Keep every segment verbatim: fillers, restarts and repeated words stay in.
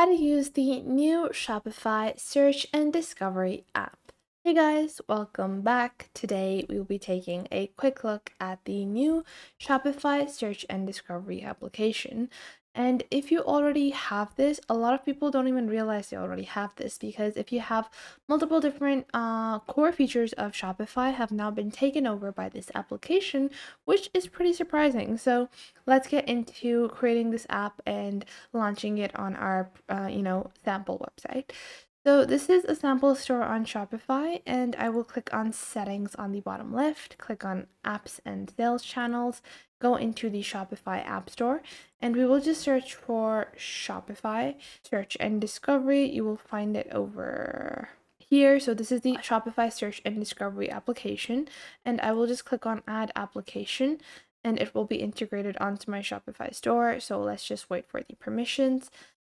how to use the new Shopify search and discovery app. Hey guys, welcome back. Today we will be taking a quick look at the new Shopify search and discovery application. And if you already have this, a lot of people don't even realize they already have this, because if you have multiple different uh, core features of Shopify have now been taken over by this application, which is pretty surprising. So let's get into creating this app and launching it on our, uh, you know, sample website. So this is a sample store on Shopify, and I will click on settings on the bottom left, click on apps and sales channels, go into the Shopify app store, and we will just search for Shopify search and discovery. You will find it over here. So this is the Shopify search and discovery application, and I will just click on add application, and it will be integrated onto my Shopify store. So let's just wait for the permissions,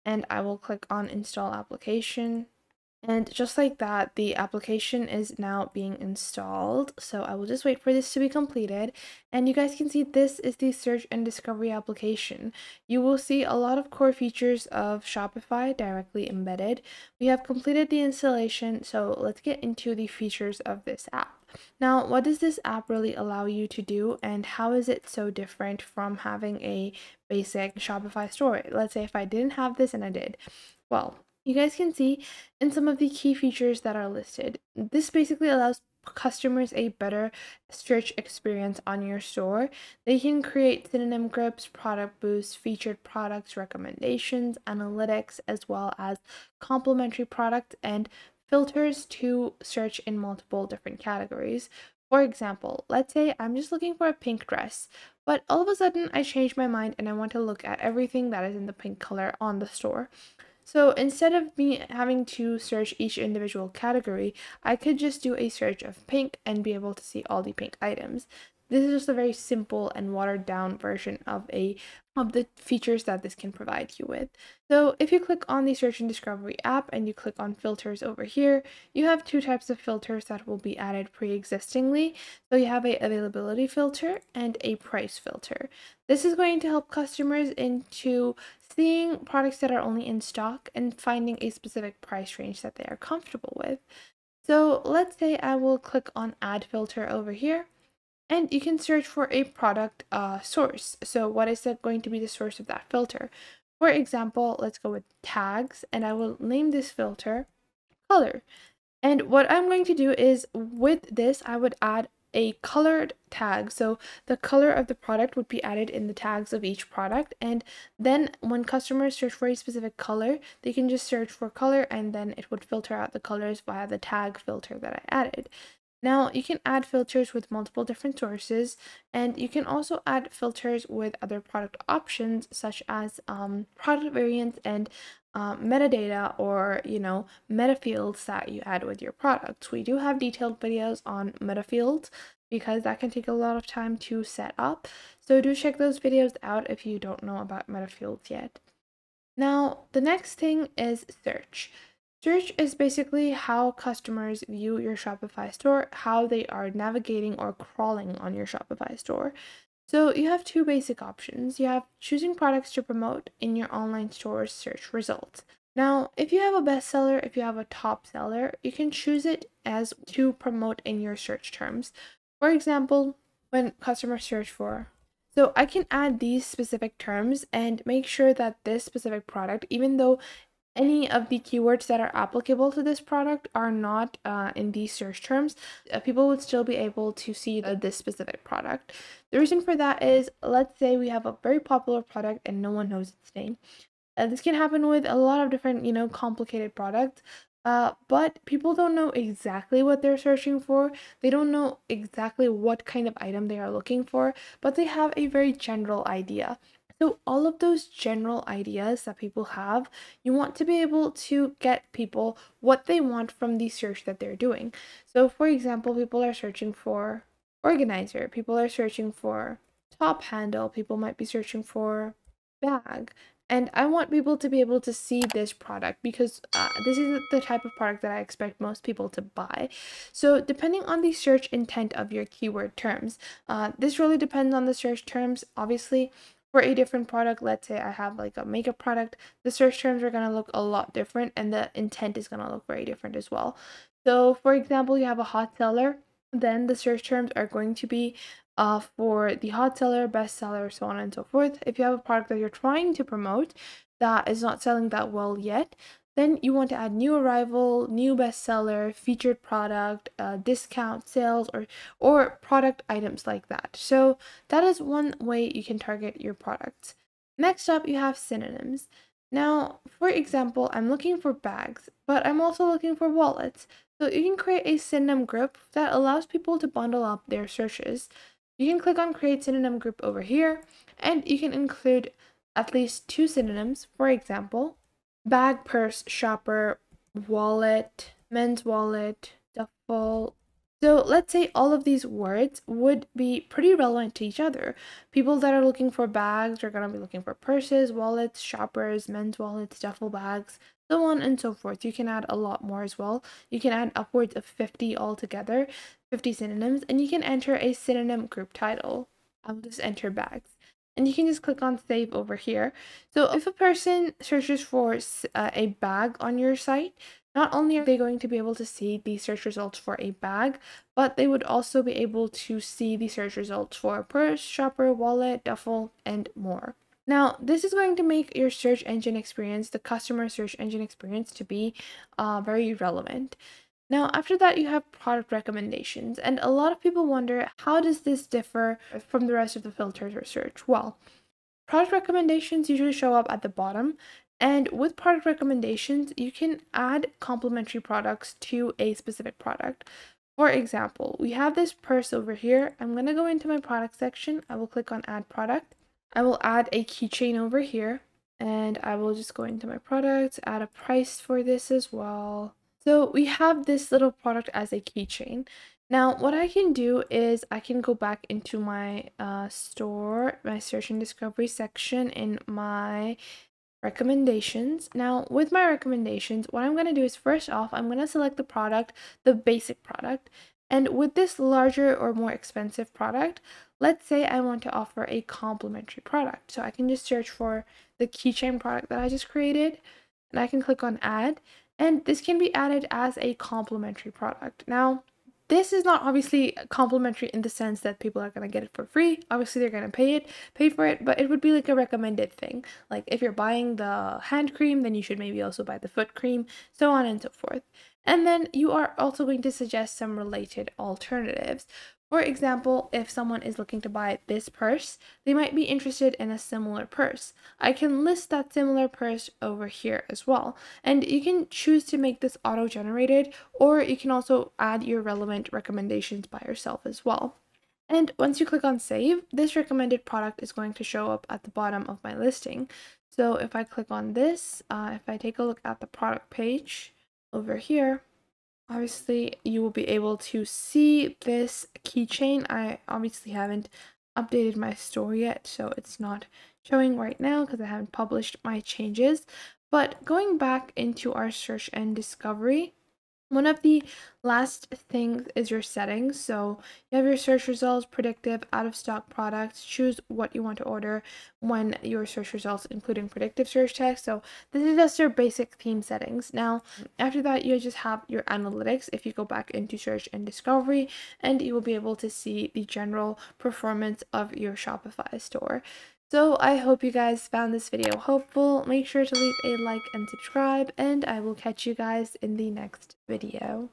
and I will click on install application. And just like that, the application is now being installed. So I will just wait for this to be completed. And you guys can see this is the search and discovery application. You will see a lot of core features of Shopify directly embedded. We have completed the installation, so let's get into the features of this app. Now, what does this app really allow you to do, and how is it so different from having a basic Shopify store? Let's say if I didn't have this and I did. Well, you guys can see in some of the key features that are listed, this basically allows customers a better search experience on your store. They can create synonym groups, product boosts, featured products, recommendations, analytics, as well as complementary products and filters to search in multiple different categories. For example, let's say I'm just looking for a pink dress, but all of a sudden I change my mind and I want to look at everything that is in the pink color on the store. So instead of me having to search each individual category, I could just do a search of pink and be able to see all the pink items. This is just a very simple and watered down version of a of the features that this can provide you with. So if you click on the search and discovery app and you click on filters over here, you have two types of filters that will be added pre-existingly. So you have a availability filter and a price filter. This is going to help customers into seeing products that are only in stock and finding a specific price range that they are comfortable with. So let's say I will click on add filter over here. And you can search for a product uh, source. So what is that going to be the source of that filter? For example, let's go with tags, and I will name this filter color. And what I'm going to do is with this, I would add a colored tag. So the color of the product would be added in the tags of each product. And then when customers search for a specific color, they can just search for color, and then it would filter out the colors via the tag filter that I added. Now, you can add filters with multiple different sources, and you can also add filters with other product options, such as um, product variants and uh, metadata, or, you know, meta fields that you add with your products. We do have detailed videos on meta fields, because that can take a lot of time to set up. So do check those videos out if you don't know about meta fields yet. Now, the next thing is search. Search is basically how customers view your Shopify store, how they are navigating or crawling on your Shopify store. So you have two basic options. You have choosing products to promote in your online store's search results. Now, if you have a bestseller, if you have a top seller, you can choose it as to promote in your search terms. For example, when customers search for, so I can add these specific terms and make sure that this specific product, even though any of the keywords that are applicable to this product are not uh, in these search terms, uh, people would still be able to see uh, this specific product. The reason for that is, let's say we have a very popular product and no one knows its name. Uh, this can happen with a lot of different, you know, complicated products. Uh, but people don't know exactly what they're searching for. They don't know exactly what kind of item they are looking for, but they have a very general idea. So all of those general ideas that people have, you want to be able to get people what they want from the search that they're doing. So for example, people are searching for organizer, people are searching for top handle, people might be searching for bag. And I want people to be able to see this product, because uh, this is the type of product that I expect most people to buy. So depending on the search intent of your keyword terms, uh, this really depends on the search terms, obviously. for a different product. Let's say I have like a makeup product, the search terms are going to look a lot different and the intent is going to look very different as well. So for example, you have a hot seller, then the search terms are going to be uh, for the hot seller, best seller, so on and so forth. If you have a product that you're trying to promote that is not selling that well yet, then you want to add new arrival, new bestseller, featured product, uh, discount sales, or or product items like that. So that is one way you can target your products. Next up, you have synonyms. Now, for example, I'm looking for bags, but I'm also looking for wallets. So you can create a synonym group that allows people to bundle up their searches. You can click on create synonym group over here, and you can include at least two synonyms, for example, bag, purse, shopper, wallet, men's wallet, duffel. So let's say all of these words would be pretty relevant to each other. People that are looking for bags are going to be looking for purses, wallets, shoppers, men's wallets, duffel bags, so on and so forth. You can add a lot more as well. You can add upwards of fifty altogether, fifty synonyms, and you can enter a synonym group title. I'll just enter bags. And you can just click on save over here. So if a person searches for uh, a bag on your site, not only are they going to be able to see the search results for a bag, but they would also be able to see the search results for purse, shopper, wallet, duffel, and more. Now, this is going to make your search engine experience, the customer search engine experience, to be uh, very relevant. Now, after that, you have product recommendations, and a lot of people wonder, how does this differ from the rest of the filters or search? Well, product recommendations usually show up at the bottom, and with product recommendations, you can add complementary products to a specific product. For example, we have this purse over here. I'm going to go into my product section. I will click on add product. I will add a keychain over here, and I will just go into my products, add a price for this as well. So we have this little product as a keychain. Now, what I can do is I can go back into my uh, store, my search and discovery section in my recommendations. Now, with my recommendations, what I'm going to do is first off, I'm going to select the product, the basic product. And with this larger or more expensive product, let's say I want to offer a complimentary product. So I can just search for the keychain product that I just created, and I can click on add. And this can be added as a complimentary product. Now, this is not obviously complimentary in the sense that people are going to get it for free. Obviously, they're going to pay it, pay for it, but it would be like a recommended thing. Like if you're buying the hand cream, then you should maybe also buy the foot cream, so on and so forth. And then you are also going to suggest some related alternatives. For example, if someone is looking to buy this purse, they might be interested in a similar purse. I can list that similar purse over here as well. And you can choose to make this auto-generated, or you can also add your relevant recommendations by yourself as well. And once you click on save, this recommended product is going to show up at the bottom of my listing. So if I click on this, uh, if I take a look at the product page over here, obviously, you will be able to see this keychain. I obviously haven't updated my store yet, so it's not showing right now because I haven't published my changes. But going back into our search and discovery, one of the last things is your settings. So you have your search results, predictive, out of stock products, choose what you want to order when your search results, including predictive search text. So this is just your basic theme settings. Now, after that, you just have your analytics. If you go back into search and discovery, and you will be able to see the general performance of your Shopify store. So I hope you guys found this video helpful. Make sure to leave a like and subscribe, and I will catch you guys in the next video.